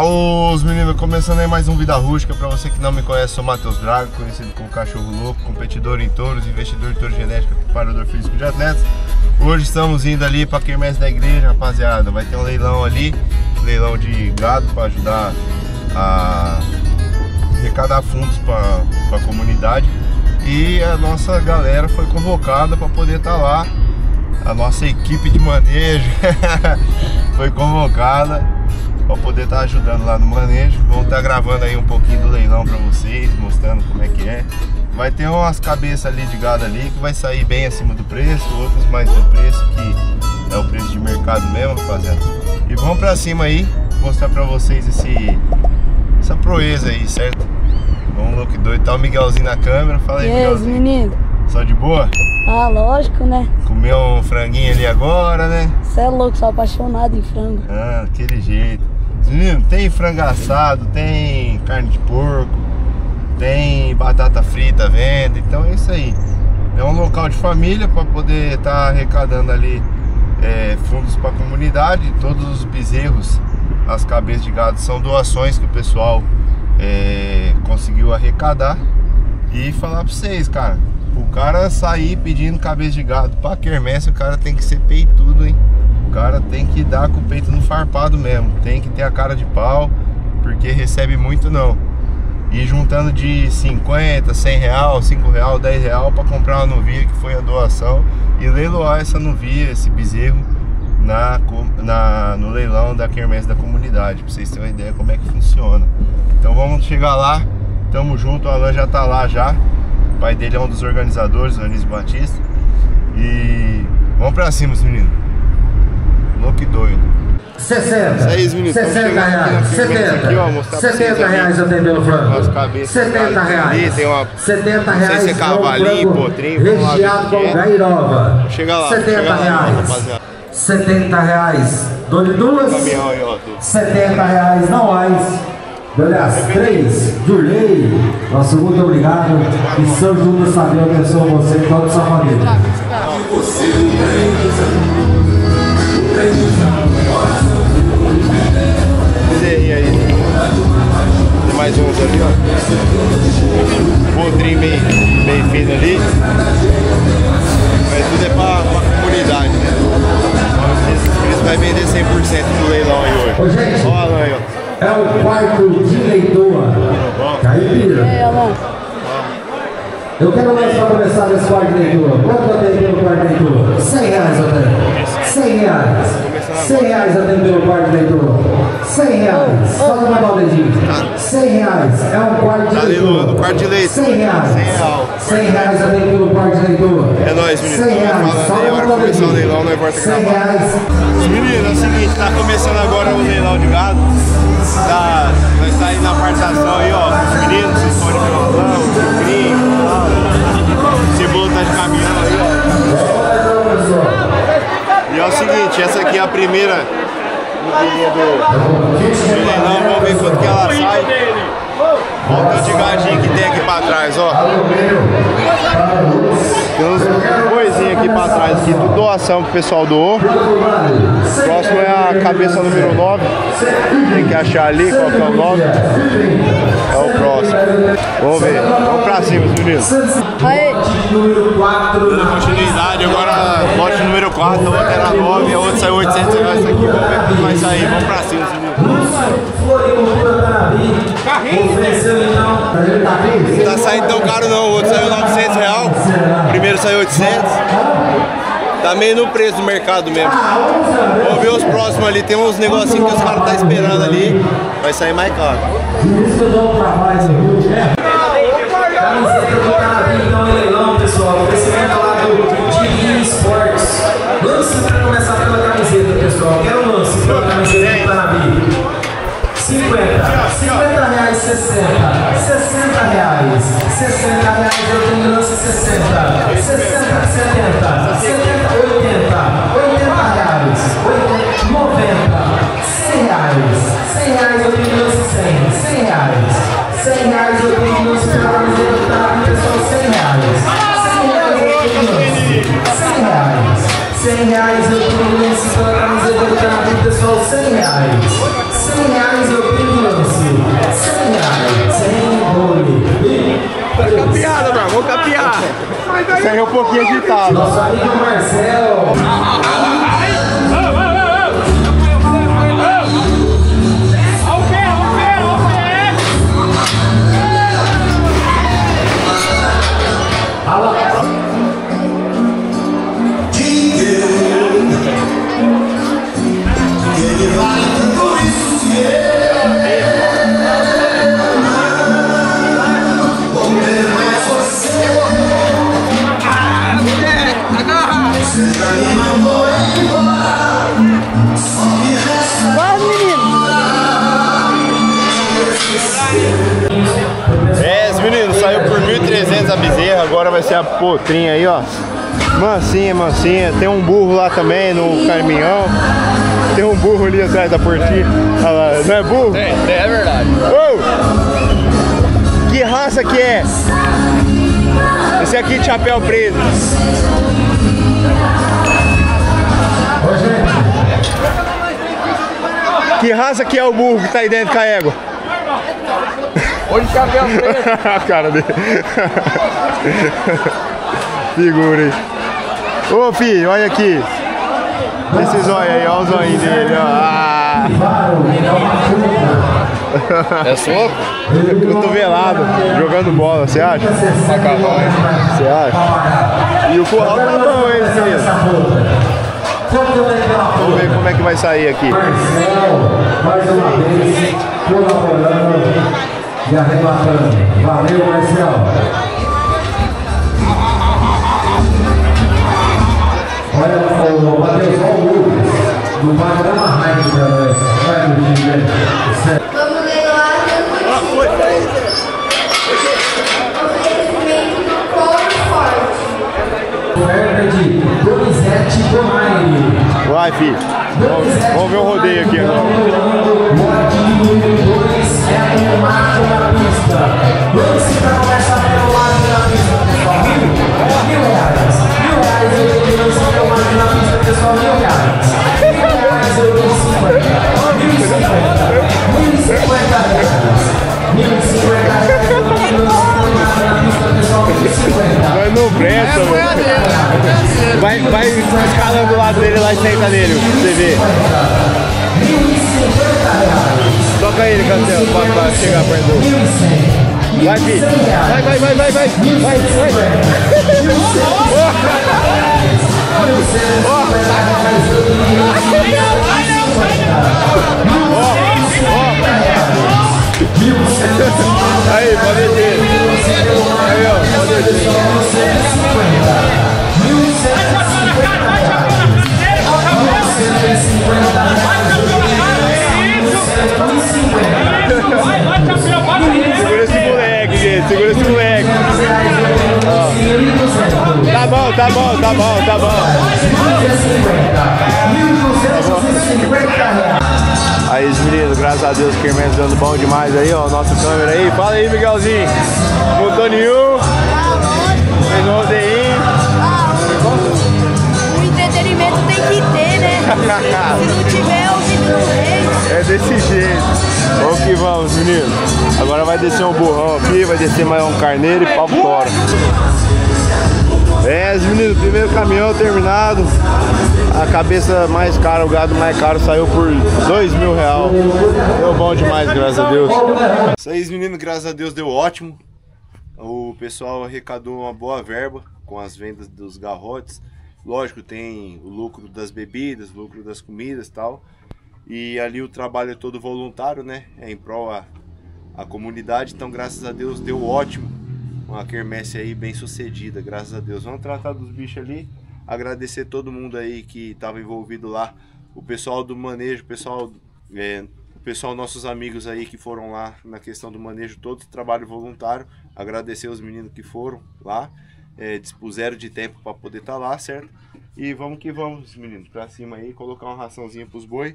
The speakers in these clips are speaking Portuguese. Os meninos, começando aí mais um Vida Rústica. Pra você que não me conhece, sou Matheus Drago, conhecido como Cachorro Louco, competidor em touros, investidor em touro genético, preparador físico de atletas. Hoje estamos indo ali pra quermesse da igreja, rapaziada. Vai ter um leilão ali, leilão de gado, pra ajudar a arrecadar fundos pra comunidade. E a nossa galera foi convocada pra poder estar lá. A nossa equipe de manejo foi convocada para poder estar ajudando lá no manejo. Vamos estar gravando aí um pouquinho do leilão para vocês, mostrando como é que é. Vai ter umas cabeças ali de gado ali que vai sair bem acima do preço, outras mais do preço, que é o preço de mercado mesmo, rapaziada. E vamos para cima aí, mostrar para vocês essa proeza aí, certo? Vamos, louco doido. Tá o Miguelzinho na câmera, fala aí, Miguelzinho. Menino? Só de boa? Ah, lógico, né? Comeu um franguinho ali agora, né? Você é louco, sou apaixonado em frango. Ah, aquele jeito. Menino, tem frango assado, tem carne de porco, tem batata frita à venda, então é isso aí. É um local de família para poder estar arrecadando ali fundos para a comunidade. Todos os bezerros, as cabeças de gado são doações que o pessoal conseguiu arrecadar. E falar para vocês, cara, o cara sair pedindo cabeça de gado para quermesse, o cara tem que ser peitudo, hein? O cara tem que dar com o peito no farpado mesmo, tem que ter a cara de pau, porque recebe muito não. E juntando de 50, 100 real, 5 real, 10 real para comprar uma novilha, que foi a doação, e leiloar essa novilha, esse bezerro no leilão da quermesse da comunidade, para vocês terem uma ideia como é que funciona. Então vamos chegar lá, tamo junto, o Alan já tá lá já, o pai dele é um dos organizadores, o Anísio Batista, e vamos pra cima, meninos. Louco e doido. 60. 6 minutos. 60 reais. 70. Aqui, ó, 70 reais eu tenho pelo frango. 70 reais. Tem uma 70 reais. Se é cavalinho, potrinho, recheado com gairova. Chega lá. 70 reais. Rapaziada. 70 reais. 2 de 2. 70 reais. Não mais. Aliás, 3, Durley, nosso muito obrigado. E São Júlio saber abençoe você e toda a sua família. Bezerrinho aí. Tem mais uns ali, ó. Podrinho bem fino ali. Mas tudo é pra comunidade, né? Eles vai vender 100% do leilão aí hoje. Ô, gente, ó, Alan aí, ó. É o quarto de leitoa. Caipira. É, Alan. Eu quero lançar pra começar nesse quarto de leitura. Quanto eu tenho pelo quarto de leitura? 100 reais eu tenho. 100 reais. 100 reais eu tenho pelo quarto de leitura. 100 reais. Só de mandar o dedinho. 100 reais. É um quarto de leitura. Quarto de leite. 100 reais. 100 reais eu tenho pelo quarto de leitura. É nóis, menino. 100 reais. Só de mandar o dedinho. 100 reais. Menino, é o seguinte, tá começando agora o leilão de gado. Nós tá aí na apartação aí, ó. Os meninos, vocês podem ver o Alan, o Cicrinho. Cebola tá de caminho aí, ó. E é o seguinte, essa aqui é a primeira do leilão. Vamos ver quanto que ela sai. Olha o tanto de gadinho que tem aqui pra trás, ó. Tem uns coisinhas aqui pra trás aqui, do doação que o pessoal doou. Próximo é a cabeça número 9. Tem que achar ali qual que é o 9. É o próximo. Vamos ver. Vamos pra cima, meninos. Aí. Dando continuidade, agora lote número 4, a outra era 9, a outra saiu 800 reais aqui. Vamos ver o que vai sair. Vamos pra cima, meninos. Carrinho, né? Não tá saindo tão caro não, o outro saiu 900 reais. O primeiro saiu 800. Tá meio no preço do mercado mesmo. Vamos ver os próximos ali. Tem uns negocinhos que os caras tá esperando ali. Vai sair mais caro. Lance pra começar pela camiseta, pessoal. Quero um lance pela camiseta do Tanabi. 50 reais, 60 reais, 60 reais, eu tenho lance 60, 80 reais, 90, 100 reais, eu tenho lance 100 reais, 100 reais, eu tenho lance pra camiseta do Tanabi, pessoal, 100 reais, eu tenho lance 100 reais. 100 reais eu tenho lance pela camiseta do Tanabi, pessoal, 100 reais. 100 reais eu tenho Maria! Isso aí é um pouquinho agitado. Nosso amigo Marcelo. A bezerra, agora vai ser a potrinha aí, ó. Mansinha, mansinha. Tem um burro lá também no caminhão. Tem um burro ali atrás da portinha. Olha lá, não é burro? É verdade. Oh! Que raça que é? Esse aqui de chapéu preto. Que raça que é o burro que tá aí dentro com a égua? Olha o chapéu preto. A cara dele. Figura aí. Ô, filho, olha aqui. Esse zóio aí, olha o zóio dele. Ah. É soco? Cotovelado, jogando bola, você acha? Você acha? E o curral tá bom, hein, filho? Vamos ver como é que vai sair aqui. Mais uma vez, colaborando. E arrebatando. Valeu, Marcelo. Olha o Matheus Drago do bairro da Marraia pra nós. Vai, meu time. Vamos ver lá. Oferta de Donizete Bonaire. Vai, filho. Vamos ver o rodeio aqui agora. Vai no breto, mano. Vai escalando do lado dele lá e senta nele, você vê. Toca ele, Cancelo, pra chegar perto do... Vai, filho. Vai. Aí, pode meter. Aí, ó, pode meter. Segura esse moleque, gente. Segura esse moleque. Ó. Tá bom. Aí, meninos, graças a Deus, que irmãos dando bom demais aí, ó, nossa câmera aí. Fala aí, Miguelzinho. Montou nenhum. Fez um rodeinho. O entretenimento tem que ter, né? Se não tiver, o vídeo não. É desse jeito. Vamos que vamos, meninos. Agora vai descer um burrão aqui, vai descer mais um carneiro e pau fora. É, meninos, primeiro caminhão terminado. A cabeça mais cara, o gado mais caro saiu por R$2.000. Deu bom demais, graças a Deus. Isso aí, meninos, graças a Deus deu ótimo. O pessoal arrecadou uma boa verba com as vendas dos garrotes. Lógico, tem o lucro das bebidas, o lucro das comidas e tal. E ali o trabalho é todo voluntário, né? É em prol à comunidade. Então, graças a Deus deu ótimo. Uma quermesse aí bem sucedida, graças a Deus. Vamos tratar dos bichos ali, agradecer todo mundo aí que estava envolvido lá, o pessoal do manejo, o pessoal, nossos amigos aí que foram lá na questão do manejo, todo trabalho voluntário, agradecer os meninos que foram lá, dispuseram de tempo para poder estar lá, certo? E vamos que vamos, meninos, para cima aí, colocar uma raçãozinha para os boi.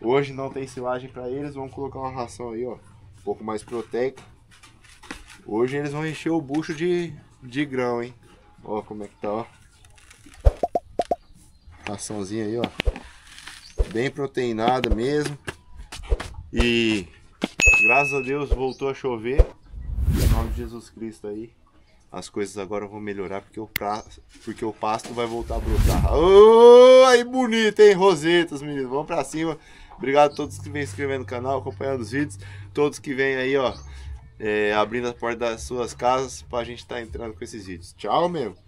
Hoje não tem silagem para eles, vamos colocar uma ração aí, ó, um pouco mais proteica. Hoje eles vão encher o bucho de grão, hein? Ó como é que tá, ó. Raçãozinha aí, ó. Bem proteinada mesmo. E graças a Deus voltou a chover. Em nome de Jesus Cristo aí. As coisas agora vão melhorar porque o pasto vai voltar a brotar. Oh, aí bonito, hein, rosetas, meninos. Vamos pra cima. Obrigado a todos que vêm inscrevendo no canal, acompanhando os vídeos. Todos que vêm aí, ó, abrindo a porta das suas casas pra gente estar entrando com esses vídeos. Tchau, meu.